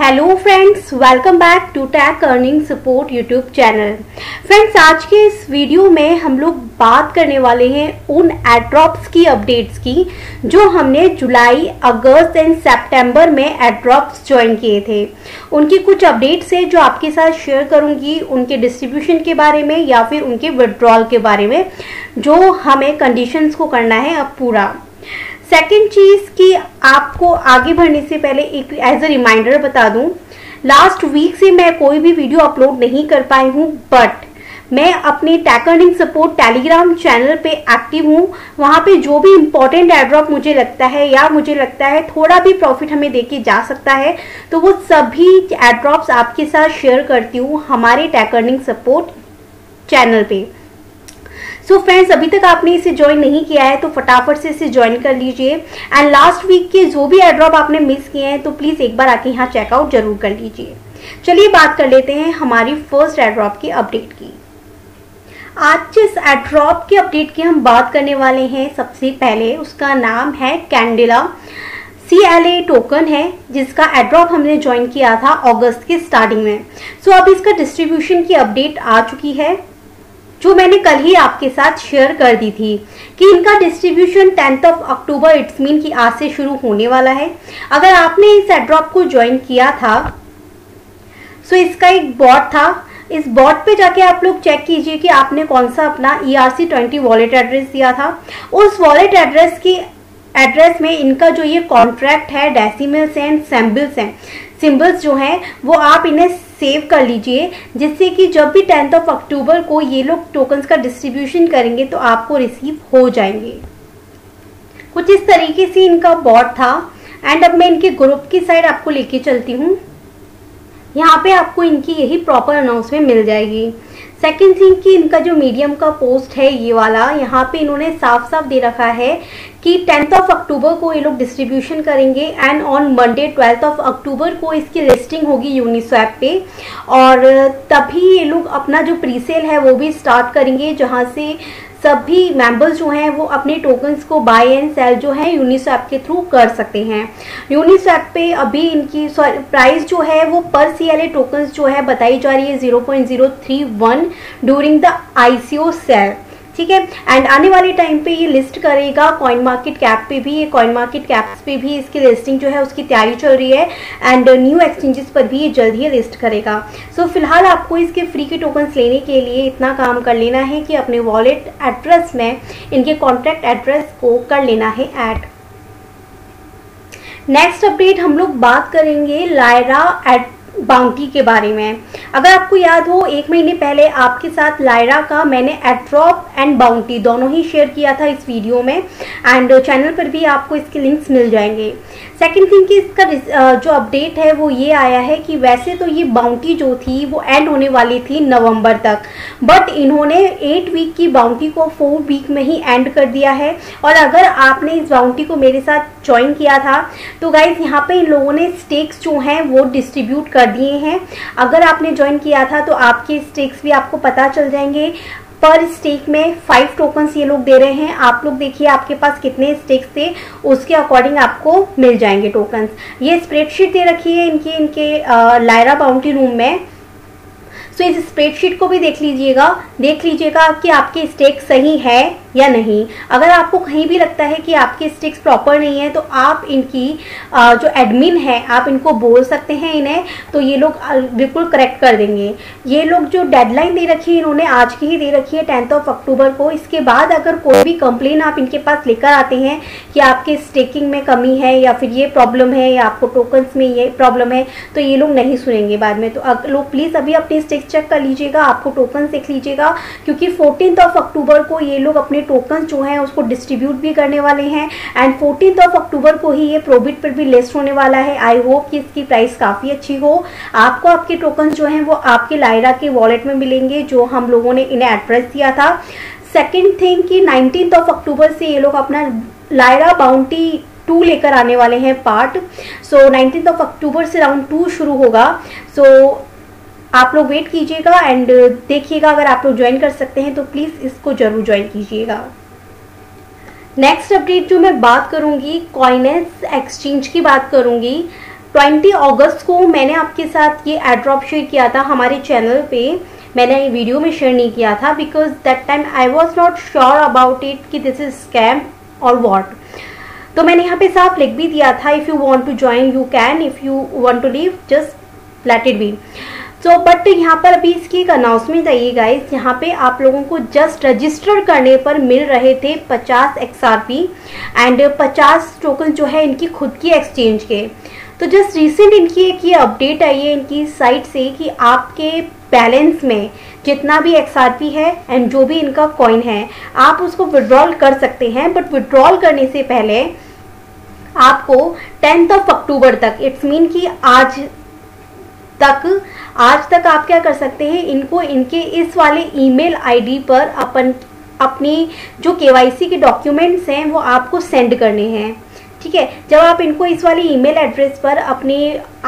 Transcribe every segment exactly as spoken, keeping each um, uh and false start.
Hello friends, welcome back to tech earning support YouTube channel. Friends, आज के इस video में हम लोग बात करने वाले हैं उन एड्रॉप्स की अपडेट्स की जो हमने जुलाई, अगस्त एंड सितंबर में एड्रॉप्स ज्वाइन किए थे। उनकी कुछ अपडेट्स है जो आपके साथ शेयर करूंगी, उनके डिस्ट्रीब्यूशन के बारे में या फिर उनके विड्रॉल के बारे में जो हमें कंडीशंस को करना है अब पूरा। सेकेंड चीज़ कि आपको आगे बढ़ने से पहले एक एज अ रिमाइंडर बता दूं, लास्ट वीक से मैं कोई भी वीडियो अपलोड नहीं कर पाई हूं, बट मैं अपने tech earning support Telegram channel पे एक्टिव हूं। वहां पे जो भी इम्पोर्टेंट एड्रॉप मुझे लगता है या मुझे लगता है थोड़ा भी प्रॉफिट हमें देके जा सकता है तो वो सभी एड्रॉप्स आपके साथ शेयर करती हूँ हमारे टेक अर्निंग सपोर्ट चैनल पर। सो so फ्रेंड्स, अभी तक आपने इसे ज्वाइन नहीं किया है तो फटाफट से इसे ज्वाइन कर लीजिए। एंड लास्ट वीक के जो भी एड्रॉप आपने मिस किए हैं तो प्लीज़ एक बार आके यहाँ चेकआउट जरूर कर लीजिए। चलिए बात कर लेते हैं हमारी फर्स्ट एड्रॉप की अपडेट की। आज जिस एड्रॉप की अपडेट की हम बात करने वाले हैं, सबसे पहले उसका नाम है Candela. C L A token है जिसका एड्रॉप हमने ज्वाइन किया था अगस्त के स्टार्टिंग में। सो so अब इसका डिस्ट्रीब्यूशन की अपडेट आ चुकी है जो मैंने कल ही आपके साथ शेयर कर दी थी कि इनका distribution tenth of October it's mean की आज से शुरू होने वाला है। अगर आपने इस एड्रॉप को ज्वाइन किया था सो इसका एक बॉट था, इस बॉट पे जाके आप लोग चेक कीजिए कि आपने कौन सा अपना E R C twenty wallet address दिया था। उस वॉलेट एड्रेस की एड्रेस में इनका जो ये कॉन्ट्रैक्ट है, डेसिमल्स एंड सिंबल्स हैं, सिंबल्स जो हैं वो आप इन्हें सेव कर लीजिए जिससे कि जब भी टेंथ ऑफ अक्टूबर को ये लोग टोकन्स का डिस्ट्रीब्यूशन करेंगे तो आपको रिसीव हो जाएंगे। कुछ इस तरीके से इनका बॉट था। एंड अब मैं इनके ग्रुप की साइड आपको लेके चलती हूँ। यहाँ पे आपको इनकी यही प्रॉपर अनाउंसमेंट मिल जाएगी। सेकेंड थिंग कि इनका जो मीडियम का पोस्ट है ये वाला, यहाँ पे इन्होंने साफ साफ दे रखा है कि टेंथ ऑफ अक्टूबर को ये लोग डिस्ट्रीब्यूशन करेंगे and on Monday twelfth of October को इसकी लिस्टिंग होगी यूनिस्वैप पे और तभी ये लोग अपना जो प्रीसेल है वो भी स्टार्ट करेंगे जहाँ से सभी मेंबर्स जो हैं वो अपने टोकन्स को बाय एंड सेल जो है यूनिस्वैप के थ्रू कर सकते हैं। यूनिस्वैप पे अभी इनकी प्राइस जो है वो पर सी एल ए टोकन्स जो है बताई जा रही है zero point zero three one during the I C O sale, ठीक है। एंड आने वाले टाइम पे ये लिस्ट करेगा कॉइन मार्केट कैप पे भी, ये कॉइन मार्केट कैप्स पे भी इसकी लिस्टिंग जो है उसकी तैयारी चल रही है एंड न्यू एक्सचेंजेस पर भी ये जल्द ही लिस्ट करेगा। सो so, फिलहाल आपको इसके फ्री के टोकन्स लेने के लिए इतना काम कर लेना है कि अपने वॉलेट एड्रेस में इनके कॉन्ट्रैक्ट एड्रेस को कर लेना है ऐड। नेक्स्ट अपडेट हम लोग बात करेंगे लायरा एड बाउंटी के बारे में। अगर आपको याद हो, एक महीने पहले आपके साथ लायरा का मैंने एड्रॉप एंड बाउंटी दोनों ही शेयर किया था इस वीडियो में एंड चैनल पर भी आपको इसके लिंक्स मिल जाएंगे। सेकंड थिंग कि इसका जो अपडेट है वो ये आया है कि वैसे तो ये बाउंटी जो थी वो एंड होने वाली थी नवंबर तक, बट इन्होंने एट वीक की बाउंटी को फोर वीक में ही एंड कर दिया है। और अगर आपने इस बाउंटी को मेरे साथ ज्वाइन किया था तो गाइज यहाँ पे इन लोगों ने स्टेक्स जो हैं वो डिस्ट्रीब्यूट कर दिए हैं। अगर आपने ज्वाइन किया था तो आपके स्टेक्स भी आपको पता चल जाएंगे। पर स्टेक में फाइव टोकन्स ये लोग दे रहे हैं, आप लोग देखिए आपके पास कितने स्टेक्स थे उसके अकॉर्डिंग आपको मिल जाएंगे टोकन्स। ये स्प्रेडशीट दे रखी है इनके इनके लायरा बाउंटी रूम में। सो इस स्प्रेडशीट को भी देख लीजिएगा देख लीजिएगा कि आपके स्टेक्स सही है या नहीं। अगर आपको कहीं भी लगता है कि आपके स्टिक्स प्रॉपर नहीं है तो आप इनकी जो एडमिन है आप इनको बोल सकते हैं, इन्हें तो ये लोग बिल्कुल करेक्ट कर देंगे। ये लोग जो डेडलाइन दे रखी है इन्होंने आज की ही दे रखी है टेंथ ऑफ अक्टूबर को। इसके बाद अगर कोई भी कंप्लेन आप इनके पास लेकर आते हैं कि आपके स्टेकिंग में कमी है या फिर ये प्रॉब्लम है या आपको टोकन्स में ये प्रॉब्लम है तो ये लोग नहीं सुनेंगे बाद में। तो लोग प्लीज़ अभी अपनी स्टिक्स चेक कर लीजिएगा, आपको टोकन्स देख लीजिएगा क्योंकि फोर्टीन ऑफ अक्टूबर को ये लोग अपने टोकन जो हैं उसको डिस्ट्रीब्यूट भी करने वाले हैं एंड फोर्टीन ऑफ अक्टूबर को ही ये प्रोबिट पर भी लिस्ट होने वाला है। आई होप कि इसकी प्राइस काफ़ी अच्छी हो। आपको आपके टोकन जो हैं वो आपके लायरा के वॉलेट में मिलेंगे जो हम लोगों ने इन्हें एड्रेस दिया था। सेकंड थिंग कि नाइनटीन ऑफ अक्टूबर से ये लोग अपना लायरा बाउंटी टू लेकर आने वाले हैं part. So nineteen of October से राउंड टू शुरू होगा। सो so, आप लोग वेट कीजिएगा एंड देखिएगा, अगर आप लोग ज्वाइन कर सकते हैं तो प्लीज़ इसको जरूर ज्वाइन कीजिएगा। नेक्स्ट अपडेट जो मैं बात करूँगी कॉइनेस एक्सचेंज की बात करूँगी। बीस अगस्त को मैंने आपके साथ ये एड्रॉप शेयर किया था हमारे चैनल पे, मैंने ये वीडियो में शेयर नहीं किया था because that time I was not sure about it कि दिस इज स्कैम और व्हाट। तो मैंने यहाँ पे साफ लिख भी दिया था, if you want to join you can, if you want to leave just let it be. So but यहाँ पर अभी इसकी एक अनाउंसमेंट आई है गाइस, यहाँ पे आप लोगों को जस्ट रजिस्टर करने पर मिल रहे थे पचास एक्स आर पी एंड पचास टोकन जो है इनकी खुद की एक्सचेंज के। तो जस्ट रिसेंट इनकी एक ये अपडेट आई है इनकी साइट से कि आपके बैलेंस में जितना भी एक्स आर पी है एंड जो भी इनका कॉइन है आप उसको विड्रॉल कर सकते हैं, बट विड्रॉल करने से पहले आपको टेंथ ऑफ अक्टूबर तक, इट्स मीन कि आज तक आज तक आप क्या कर सकते हैं, इनको इनके इस वाले ईमेल आईडी पर अपन अपनी जो के वाई सी के डॉक्यूमेंट्स हैं वो आपको सेंड करने हैं। ठीक है, जब आप इनको इस वाले ईमेल एड्रेस पर अपने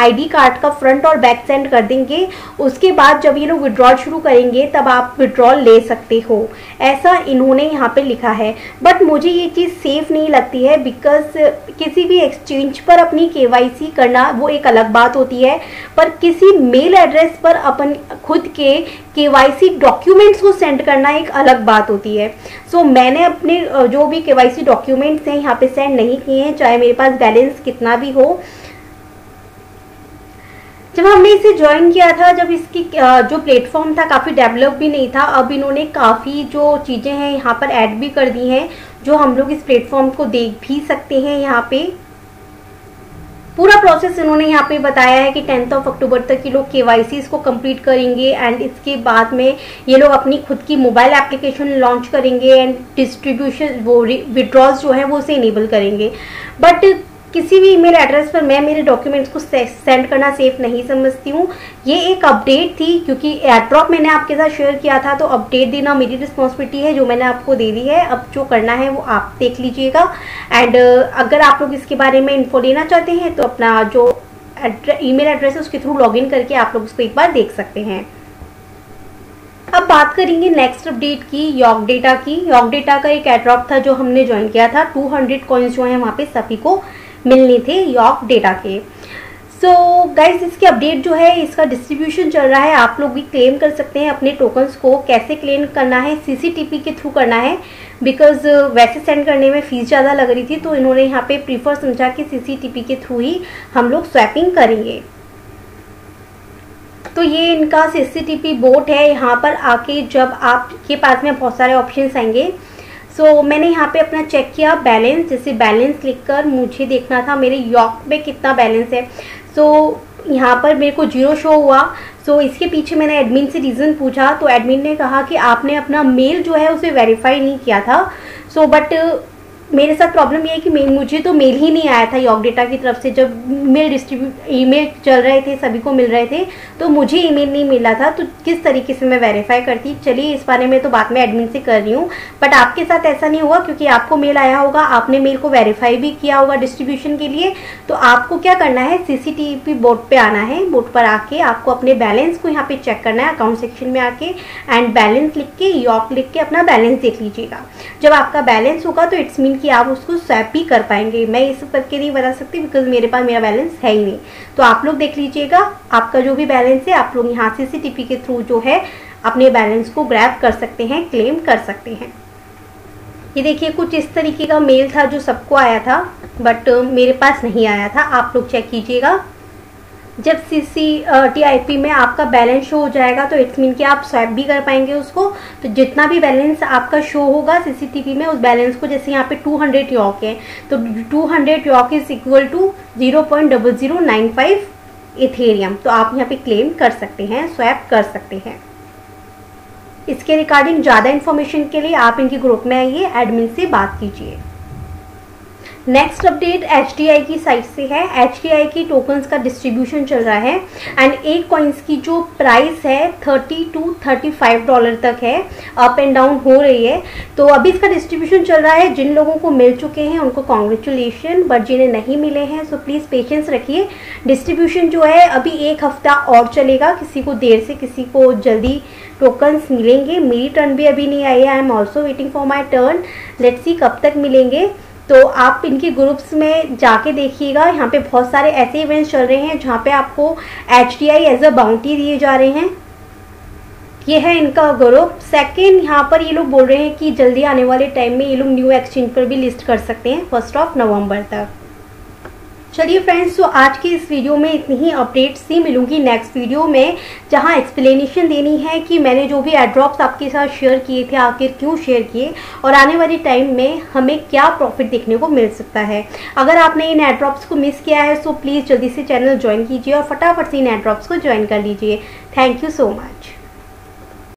आईडी कार्ड का फ्रंट और बैक सेंड कर देंगे, उसके बाद जब ये लोग विड्रॉल शुरू करेंगे तब आप विड्रॉल ले सकते हो, ऐसा इन्होंने यहाँ पे लिखा है। बट मुझे ये चीज़ सेफ़ नहीं लगती है बिकॉज किसी भी एक्सचेंज पर अपनी के वाई सी करना वो एक अलग बात होती है, पर किसी मेल एड्रेस पर अपन खुद के के वाई सी डॉक्यूमेंट्स को सेंड करना एक अलग बात होती है। सो so, मैंने अपने जो भी के वाई सी डॉक्यूमेंट्स हैं यहाँ पे सेंड नहीं किए हैं, चाहे मेरे पास बैलेंस कितना भी हो। जब हमने इसे ज्वाइन किया था, जब इसकी जो प्लेटफॉर्म था काफ़ी डेवलप भी नहीं था, अब इन्होंने काफ़ी जो चीज़ें हैं यहाँ पर ऐड भी कर दी हैं जो हम लोग इस प्लेटफॉर्म को देख भी सकते हैं। यहाँ पे पूरा प्रोसेस इन्होंने यहाँ पे बताया है कि टेंथ ऑफ अक्टूबर तक ये लोग के वाई सी को कंप्लीट करेंगे एंड इसके बाद में ये लोग अपनी खुद की मोबाइल एप्लीकेशन लॉन्च करेंगे एंड डिस्ट्रीब्यूशन वो विड्रॉल्स जो है वो उसे इनेबल करेंगे। बट किसी भी ईमेल एड्रेस पर मैं मेरे डॉक्यूमेंट्स को सेंड करना सेफ नहीं समझती हूँ। ये एक अपडेट थी क्योंकि एड्रॉप मैंने आपके साथ शेयर किया था, तो अपडेट देना मेरी रिस्पॉन्सिबिलिटी है जो मैंने आपको दे दी है। अब जो करना है वो आप देख लीजिएगा एंड अगर आप लोग इसके बारे में इन्फो लेना चाहते हैं तो अपना जो ईमेल एड्रेस है उसके थ्रू लॉगिन करके आप लोग उसको एक बार देख सकते हैं। अब बात करेंगे नेक्स्ट अपडेट की, YokData की। YokData का एक एड्रॉप था जो हमने ज्वाइन किया था, टू हंड्रेड कॉइन्स जो है वहाँ पे सभी को मिलने थे YokData के। सो so, गाइज इसके अपडेट जो है, इसका डिस्ट्रीब्यूशन चल रहा है, आप लोग भी क्लेम कर सकते हैं अपने टोकन्स को। कैसे क्लेम करना है, सी सी टी पी के थ्रू करना है बिकॉज वैसे सेंड करने में फ़ीस ज़्यादा लग रही थी, तो इन्होंने यहाँ पे प्रीफर समझा कि सी सी टी पी के थ्रू ही हम लोग स्वैपिंग करेंगे। तो ये इनका C C T P bot है, यहाँ पर आके जब आपके पास में बहुत सारे ऑप्शन आएंगे। सो so, मैंने यहाँ पे अपना चेक किया बैलेंस, जैसे बैलेंस लिखकर मुझे देखना था मेरे यॉक में कितना बैलेंस है। सो so, यहाँ पर मेरे को जीरो शो हुआ। सो so, इसके पीछे मैंने एडमिन से रीज़न पूछा तो एडमिन ने कहा कि आपने अपना मेल जो है उसे वेरीफाई नहीं किया था। सो so, बट मेरे साथ प्रॉब्लम ये है कि मुझे तो मेल ही नहीं आया था YokData की तरफ से। जब मेल डिस्ट्रीब्यूट ईमेल चल रहे थे, सभी को मिल रहे थे, तो मुझे ईमेल नहीं मिला था, तो किस तरीके से मैं वेरीफाई करती। चलिए इस बारे में तो बात मैं एडमिन से कर रही हूँ, बट आपके साथ ऐसा नहीं हुआ क्योंकि आपको मेल आया होगा, आपने मेल को वेरीफाई भी किया होगा डिस्ट्रीब्यूशन के लिए। तो आपको क्या करना है, C C T P board पर आना है, बोर्ड पर आके आपको अपने बैलेंस को यहाँ पर चेक करना है अकाउंट सेक्शन में आके एंड बैलेंस लिख के यॉक लिख के अपना बैलेंस देख लीजिएगा। जब आपका बैलेंस होगा तो इट्स मीन कि आप उसको स्वैप भी कर पाएंगे। मैं इस करके नहीं बता सकती बिकॉज मेरे पास मेरा बैलेंस है ही नहीं, तो आप लोग देख लीजिएगा आपका जो भी बैलेंस है। आप लोग यहाँ से सी सी टी पी के थ्रू जो है अपने बैलेंस को ग्रैब कर सकते हैं, क्लेम कर सकते हैं। ये देखिए कुछ इस तरीके का मेल था जो सबको आया था बट मेरे पास नहीं आया था। आप लोग चेक कीजिएगा, जब सी सी टी आई पी में आपका बैलेंस शो हो जाएगा तो इट्स मीन कि आप स्वैप भी कर पाएंगे उसको। तो जितना भी बैलेंस आपका शो होगा सी सी टी पी में, उस बैलेंस को, जैसे यहाँ पे टू हंड्रेड यॉक है तो two hundred Yok is equal to zero point zero zero nine five Ethereum. तो आप यहाँ पे क्लेम कर सकते हैं, स्वैप कर सकते हैं। इसके रिगार्डिंग ज़्यादा इन्फॉर्मेशन के लिए आप इनके ग्रुप में आइए, एडमिन से बात कीजिए। Next update H T I की साइट से है। एच टी आई की टोकन्स का डिस्ट्रीब्यूशन चल रहा है एंड एक कॉइन्स की जो प्राइस है thirty two thirty five dollar तक है, अप एंड डाउन हो रही है। तो अभी इसका डिस्ट्रीब्यूशन चल रहा है, जिन लोगों को मिल चुके हैं उनको कॉन्ग्रेचुलेशन, बट जिन्हें नहीं मिले हैं सो प्लीज़ पेशेंस रखिए। डिस्ट्रीब्यूशन जो है अभी एक हफ्ता और चलेगा, किसी को देर से किसी को जल्दी टोकन्स मिलेंगे। मेरी टर्न भी अभी नहीं आई है, I am also waiting for my turn, let's see कब तक मिलेंगे। तो आप इनके ग्रुप्स में जाके देखिएगा। यहाँ पे बहुत सारे ऐसे इवेंट्स चल रहे हैं जहाँ पे आपको H T I as a bounty दिए जा रहे हैं। ये है इनका ग्रुप। सेकंड, यहाँ पर ये लोग बोल रहे हैं कि जल्दी आने वाले टाइम में ये लोग न्यू एक्सचेंज पर भी लिस्ट कर सकते हैं फर्स्ट ऑफ नवंबर तक। चलिए फ्रेंड्स, तो आज के इस वीडियो में इतनी ही अपडेट्स ही मिलूंगी नेक्स्ट वीडियो में, जहाँ एक्सप्लेनेशन देनी है कि मैंने जो भी एड्रॉप्स आपके साथ शेयर किए थे आखिर क्यों शेयर किए और आने वाले टाइम में हमें क्या प्रॉफिट देखने को मिल सकता है। अगर आपने इन एड्रॉप्स को मिस किया है तो प्लीज़ जल्दी से चैनल ज्वाइन कीजिए और फटाफट से इन एड्रॉप्स को ज्वाइन कर लीजिए। Thank you so much.